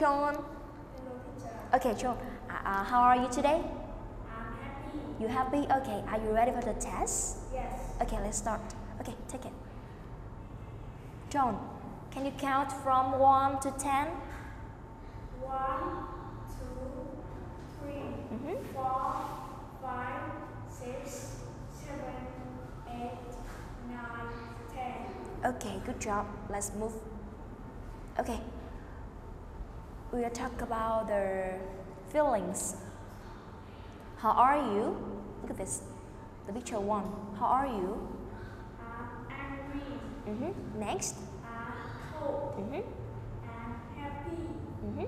John. Okay, John, how are you today? I'm happy. You happy? Okay, are you ready for the test? Yes. Okay, let's start. Okay, take it. John, can you count from 1 to 10? 1, 2, 3, mm-hmm. 4, 5, 6, 7, 8, 9, 10. Okay, good job. Let's move. Okay. We'll talk about the feelings. How are you? Look at this. The picture one. How are you? I'm angry. Mm-hmm. Next. I'm cold. Mm-hmm. I'm happy. Mm-hmm.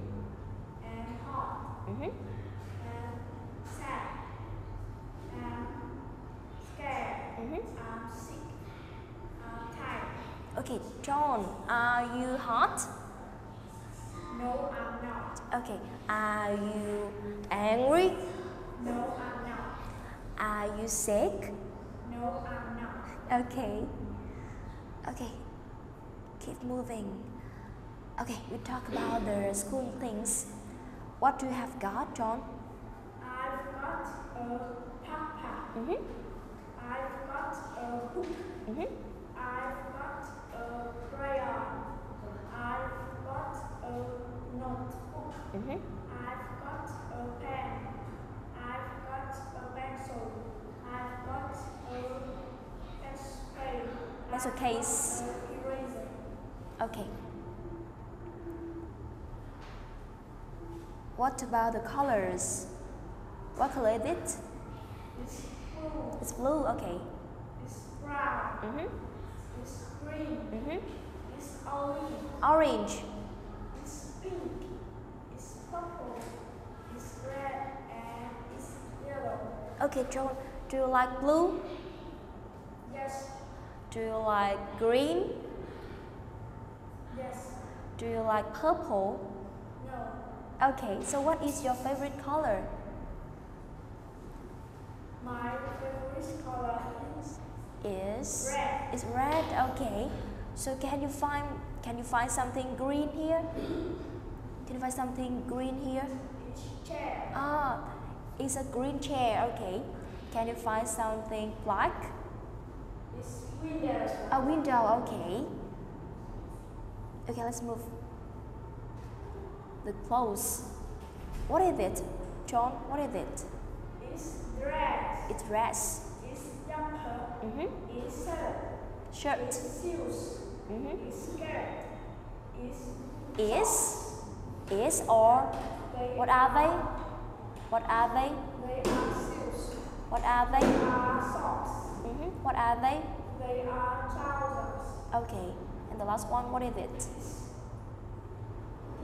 I'm hot. Mm-hmm. I'm sad. I'm scared. Mm-hmm. I'm sick. I'm tired. Okay, John, are you hot? No, I'm not. Okay. Are you angry? No, I'm not. Are you sick? No, I'm not. Okay. Okay. Keep moving. Okay, we talk about the school things. What do you have got, John? I've got a backpack. Mm-hmm. I've got a book. Mm-hmm. I've got a crayon. I've got a notebook. Mm-hmm. I've got a pen. I've got a pencil. I've got a pencil. That's a case. Eraser. Okay. What about the colors? What color is it? It's blue. It's blue. Okay. It's brown. Mm-hmm. It's green. Mm-hmm. It's orange. Orange. Okay, John, do you like blue? Yes. Do you like green? Yes. Do you like purple? No. Okay, so what is your favorite color? My favorite color is red. It's red, okay. So can you find something green here? Can you find something green here? It's chair. Ah. It's a green chair, okay. Can you find something black? It's window. A window, okay. Okay, let's move. The clothes. What is it, John? What is it? It's dress. It's dress. It's jumper. Mm-hmm. It's shirt. Shirt. It's shoes. Mm-hmm. It's skirt. It's. Is or what are they? What are they? They are shoes. What are they? They are socks. Mm-hmm. What are they? They are trousers. Okay. And the last one, what is it?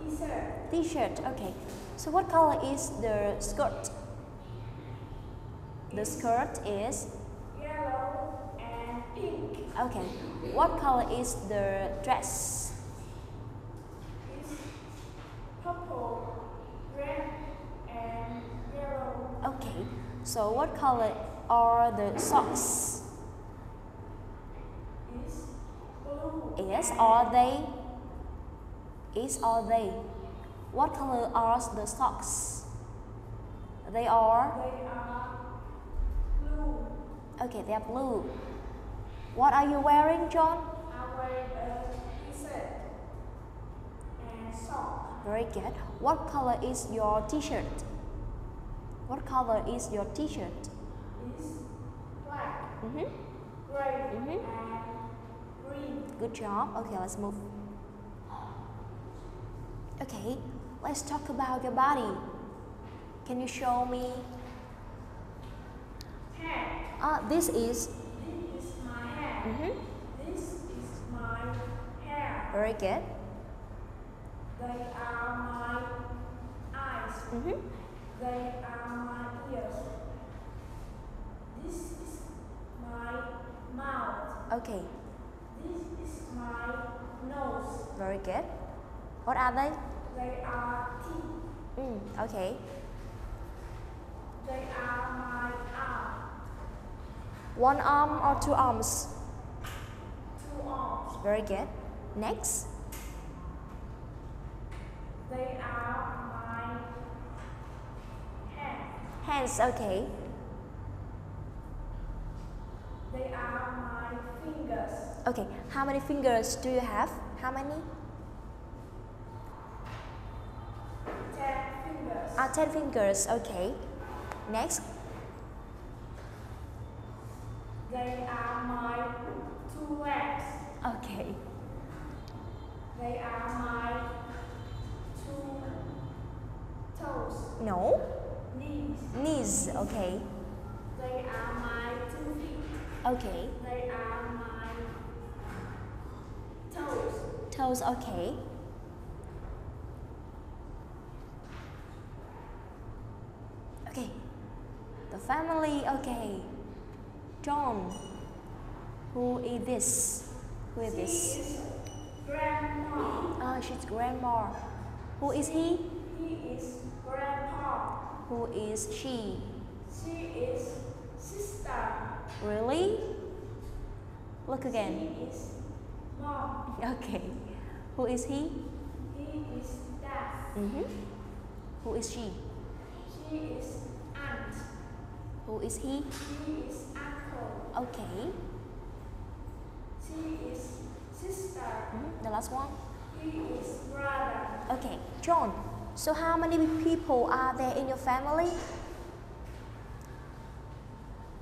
T-shirt. T-shirt. Okay. So what color is the skirt? The skirt is yellow and pink. Okay. What color is the dress? It's purple, red. Okay, so what color are the socks? Is blue. Yes, are they? Is or they? What color are the socks? They are? They are blue. Okay, they are blue. What are you wearing, John? I'm wearing a t-shirt and sock. Very good. What color is your t-shirt? What color is your t-shirt? It's black, mm-hmm. Gray, mm-hmm. And green. Good job. Okay, let's move. Okay, let's talk about your body. Can you show me? Head. This is? This is my head. Mm-hmm. This is my hair. Very good. They are my eyes. Mm-hmm. They are my ears. This is my mouth. Okay. This is my nose. Very good. What are they? They are teeth. Okay. They are my arm. One arm or two arms? Two arms. Very good. Next. They are hands, okay. They are my fingers. Okay, how many fingers do you have? How many? 10 fingers. 10 fingers, okay. Next. They are my 2 legs. Okay. They are my 2 toes. No. Knees, okay. They are my 2 feet. Okay. They are my toes. Toes, okay. Okay. The family, okay. John, who is this? Who is this? She is grandma. Oh, she's grandma. Who is he? He is grandpa. Who is she? She is sister. Really? Look again. She is mom. Okay. Who is he? He is dad. Who is she? She is aunt. Who is he? He is uncle. Okay. She is sister. The last one? He is brother. Okay. John. So how many people are there in your family?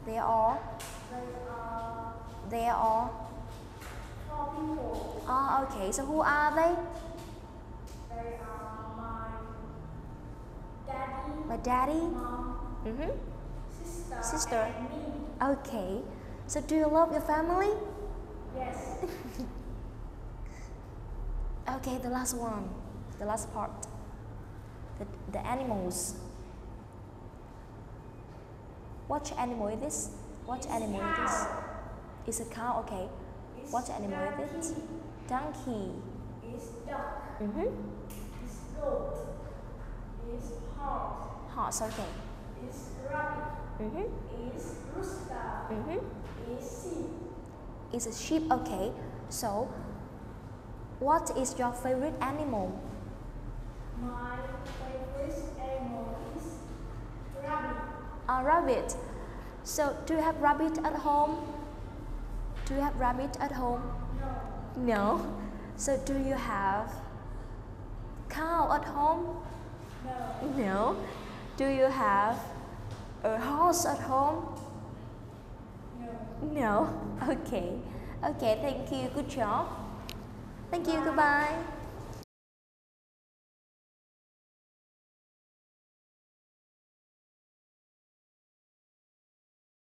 There are 4 people. Ah, okay. So who are they? They are my daddy. Mom. Sister. And me. Okay. So do you love your family? Yes. Okay, the last one. The last part. The animals. What animal is this? It's a cow, okay. What animal is it? Donkey. It's duck. It's goat. It's horse. Horse, okay. It's rabbit. It's rooster. It's sheep. It's a sheep, okay. So, what is your favorite animal? My favorite animal is rabbit. A rabbit. So, do you have rabbit at home? No. No. So, do you have cow at home? No. No. Do you have a horse at home? No. No. Okay. Okay. Thank you. Good job. Thank you. Goodbye.